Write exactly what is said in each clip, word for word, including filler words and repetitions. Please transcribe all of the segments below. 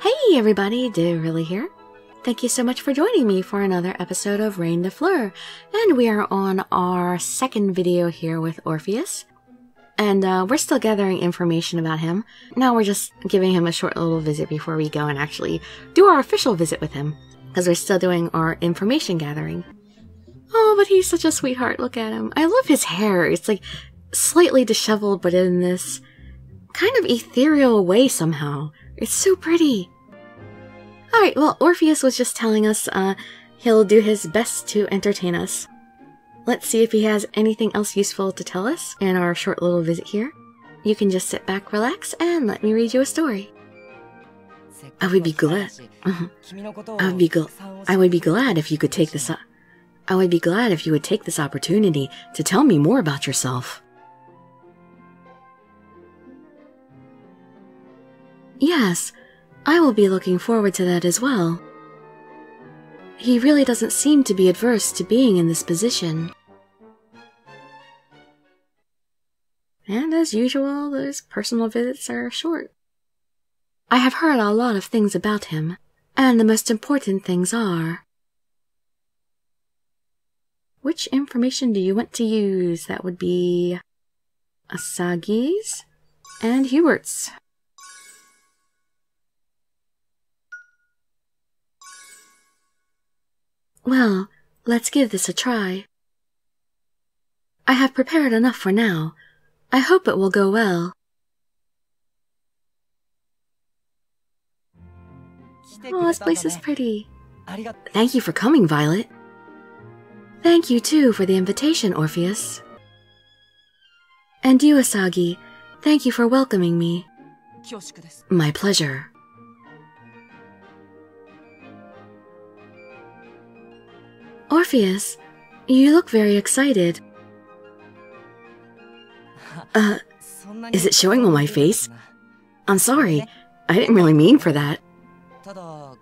Hey everybody, DeRilly here. Thank you so much for joining me for another episode of Reine Des Fleurs, and we are on our second video here with Orpheus, and uh, we're still gathering information about him. Now we're just giving him a short little visit before we go and actually do our official visit with him, because we're still doing our information gathering. Oh, but he's such a sweetheart, look at him. I love his hair, it's like slightly disheveled but in this kind of ethereal way somehow. It's so pretty. Alright, well, Orpheus was just telling us uh, he'll do his best to entertain us. Let's see if he has anything else useful to tell us in our short little visit here. You can just sit back, relax, and let me read you a story. I would be glad. I would be gl I would be glad if you could take this. I would be glad if you would take this opportunity to tell me more about yourself. Yes, I will be looking forward to that as well. He really doesn't seem to be adverse to being in this position. And as usual, those personal visits are short. I have heard a lot of things about him, and the most important things are... Which information do you want to use? That would be... Asagi's and Hubert's. Well, let's give this a try. I have prepared enough for now. I hope it will go well. Oh, this place is pretty. Thank you for coming, Violet. Thank you, too, for the invitation, Orpheus. And you, Asagi, thank you for welcoming me. My pleasure. Orpheus, you look very excited. Uh, is it showing on my face? I'm sorry, I didn't really mean for that.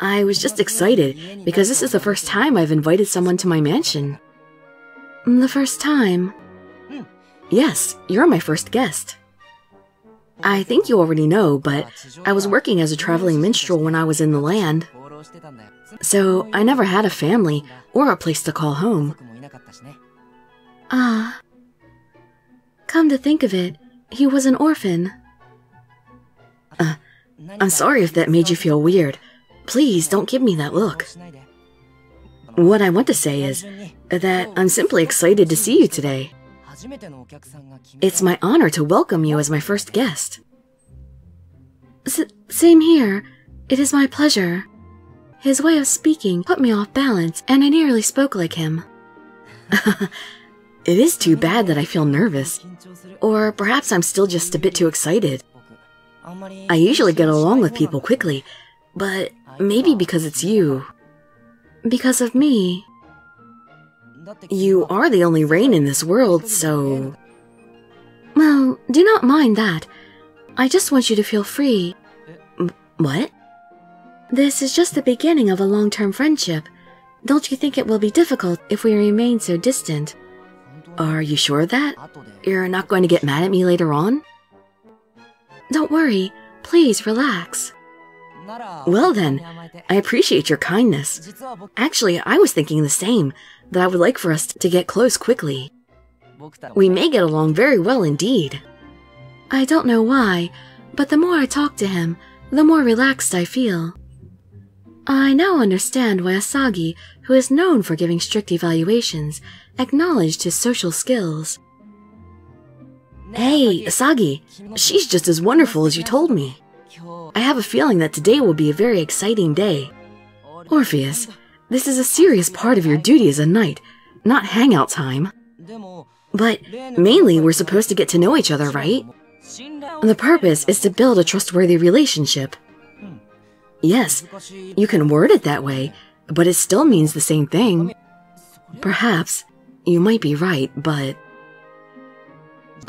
I was just excited, because this is the first time I've invited someone to my mansion. The first time? Yes, you're my first guest. I think you already know, but I was working as a traveling minstrel when I was in the land. So, I never had a family, or a place to call home. Ah. Come to think of it, he was an orphan. Uh, I'm sorry if that made you feel weird. Please, don't give me that look. What I want to say is that I'm simply excited to see you today. It's my honor to welcome you as my first guest. S- same here. It is my pleasure. His way of speaking put me off balance, and I nearly spoke like him. It is too bad that I feel nervous, or perhaps I'm still just a bit too excited. I usually get along with people quickly, but maybe because it's you. Because of me. You are the only Reine in this world, so... Well, do not mind that. I just want you to feel free. M- what? This is just the beginning of a long-term friendship. Don't you think it will be difficult if we remain so distant? Are you sure of that? You're not going to get mad at me later on? Don't worry. Please relax. Well then, I appreciate your kindness. Actually, I was thinking the same, that I would like for us to get close quickly. We may get along very well indeed. I don't know why, but the more I talk to him, the more relaxed I feel. I now understand why Asagi, who is known for giving strict evaluations, acknowledged his social skills. Hey, Asagi, she's just as wonderful as you told me. I have a feeling that today will be a very exciting day. Orpheus, this is a serious part of your duty as a knight, not hangout time. But mainly we're supposed to get to know each other, right? And the purpose is to build a trustworthy relationship. Yes, you can word it that way, but it still means the same thing. Perhaps you might be right, but...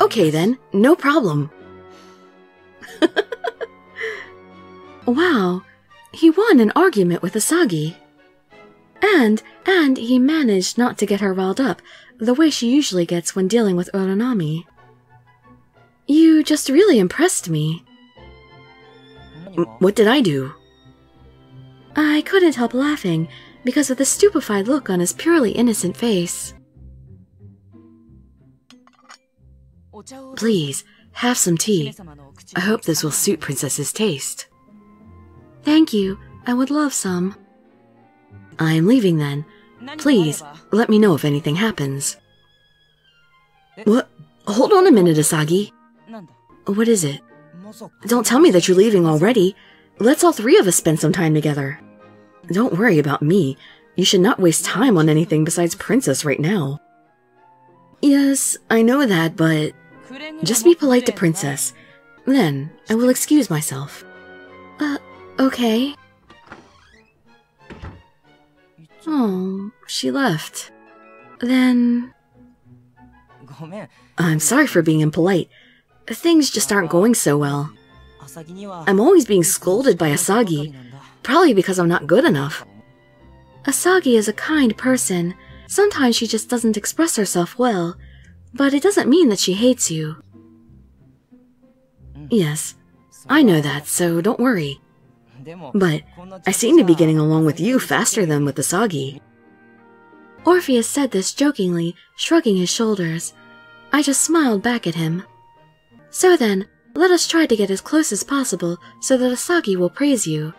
Okay then, no problem. Wow, he won an argument with Asagi. And, and he managed not to get her riled up, the way she usually gets when dealing with Urunami. You just really impressed me. M- what did I do? I couldn't help laughing because of the stupefied look on his purely innocent face. Please, have some tea. I hope this will suit Princess's taste. Thank you. I would love some. I am leaving then. Please, let me know if anything happens. What? Hold on a minute, Asagi. What is it? Don't tell me that you're leaving already. Let's all three of us spend some time together. Don't worry about me. You should not waste time on anything besides Princess right now. Yes, I know that, but... just be polite to Princess. Then, I will excuse myself. Uh, okay. Oh, she left. Then... I'm sorry for being impolite. Things just aren't going so well. I'm always being scolded by Asagi, probably because I'm not good enough. Asagi is a kind person. Sometimes she just doesn't express herself well, but it doesn't mean that she hates you. Yes, I know that, so don't worry. But I seem to be getting along with you faster than with Asagi. Orpheus said this jokingly, shrugging his shoulders. I just smiled back at him. So then, let us try to get as close as possible so that Asagi will praise you.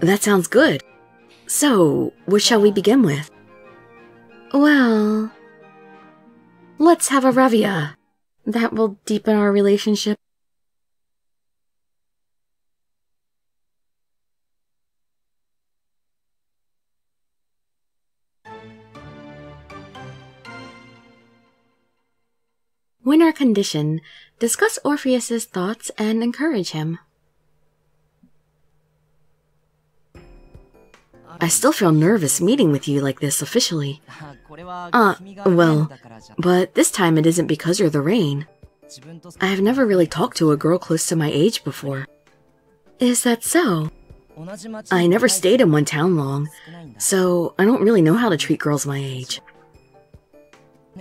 That sounds good. So, what shall we begin with? Well... let's have a Ravia. That will deepen our relationship. Winter condition. Discuss Orpheus's thoughts and encourage him. I still feel nervous meeting with you like this officially. Ah, uh, well, but this time it isn't because you're the Reine. I have never really talked to a girl close to my age before. Is that so? I never stayed in one town long, so I don't really know how to treat girls my age.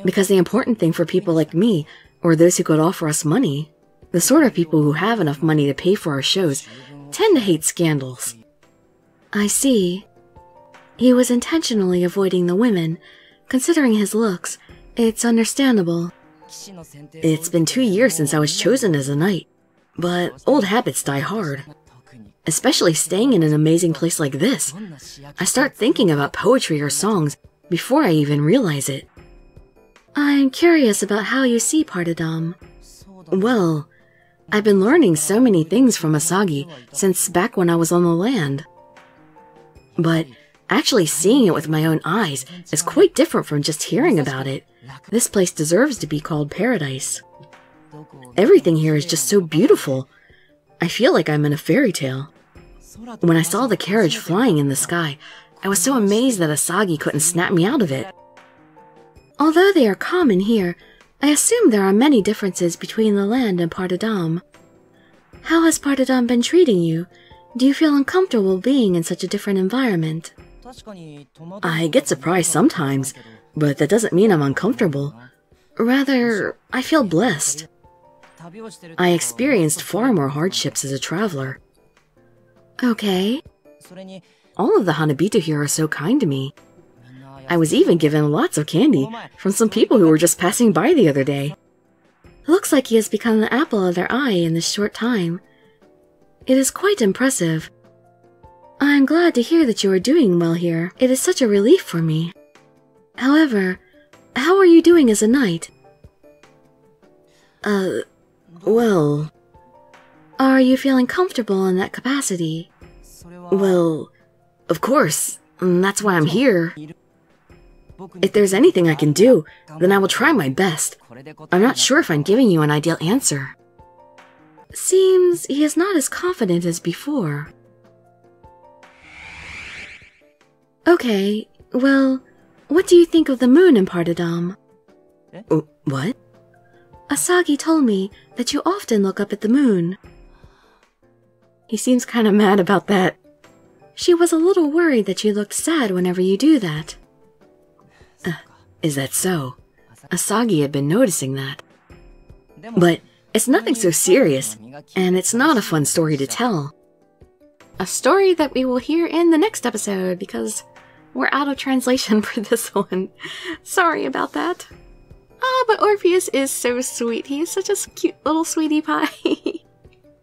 Because the important thing for people like me, or those who could offer us money, the sort of people who have enough money to pay for our shows, tend to hate scandals. I see. He was intentionally avoiding the women. Considering his looks, it's understandable. It's been two years since I was chosen as a knight, but old habits die hard. Especially staying in an amazing place like this. I start thinking about poetry or songs before I even realize it. I'm curious about how you see Partedam. Well, I've been learning so many things from Asagi since back when I was on the land. But actually seeing it with my own eyes is quite different from just hearing about it. This place deserves to be called paradise. Everything here is just so beautiful. I feel like I'm in a fairy tale. When I saw the carriage flying in the sky, I was so amazed that Asagi couldn't snap me out of it. Although they are common here, I assume there are many differences between the land and Partedam. How has Partedam been treating you? Do you feel uncomfortable being in such a different environment? I get surprised sometimes, but that doesn't mean I'm uncomfortable. Rather, I feel blessed. I experienced far more hardships as a traveler. Okay. All of the Hanabito here are so kind to me. I was even given lots of candy from some people who were just passing by the other day. Looks like he has become the apple of their eye in this short time. It is quite impressive. I'm glad to hear that you are doing well here. It is such a relief for me. However, how are you doing as a knight? Uh, well... Are you feeling comfortable in that capacity? Well, of course. That's why I'm here. If there's anything I can do, then I will try my best. I'm not sure if I'm giving you an ideal answer. Seems he is not as confident as before. Okay, well, what do you think of the moon in Partedam? What? Asagi told me that you often look up at the moon. He seems kind of mad about that. She was a little worried that you looked sad whenever you do that. Uh, is that so? Asagi had been noticing that. But it's nothing so serious, and it's not a fun story to tell. a story that we will hear in the next episode, because we're out of translation for this one. Sorry about that. Ah, oh, but Orpheus is so sweet. He is such a cute little sweetie pie.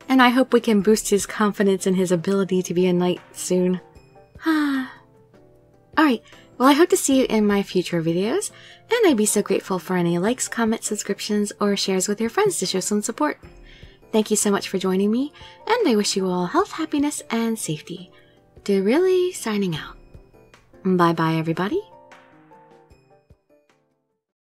And I hope we can boost his confidence and his ability to be a knight soon. Alright, well I hope to see you in my future videos, and I'd be so grateful for any likes, comments, subscriptions, or shares with your friends to show some support. Thank you so much for joining me, and I wish you all health, happiness, and safety. DeRilly signing out. Bye bye everybody.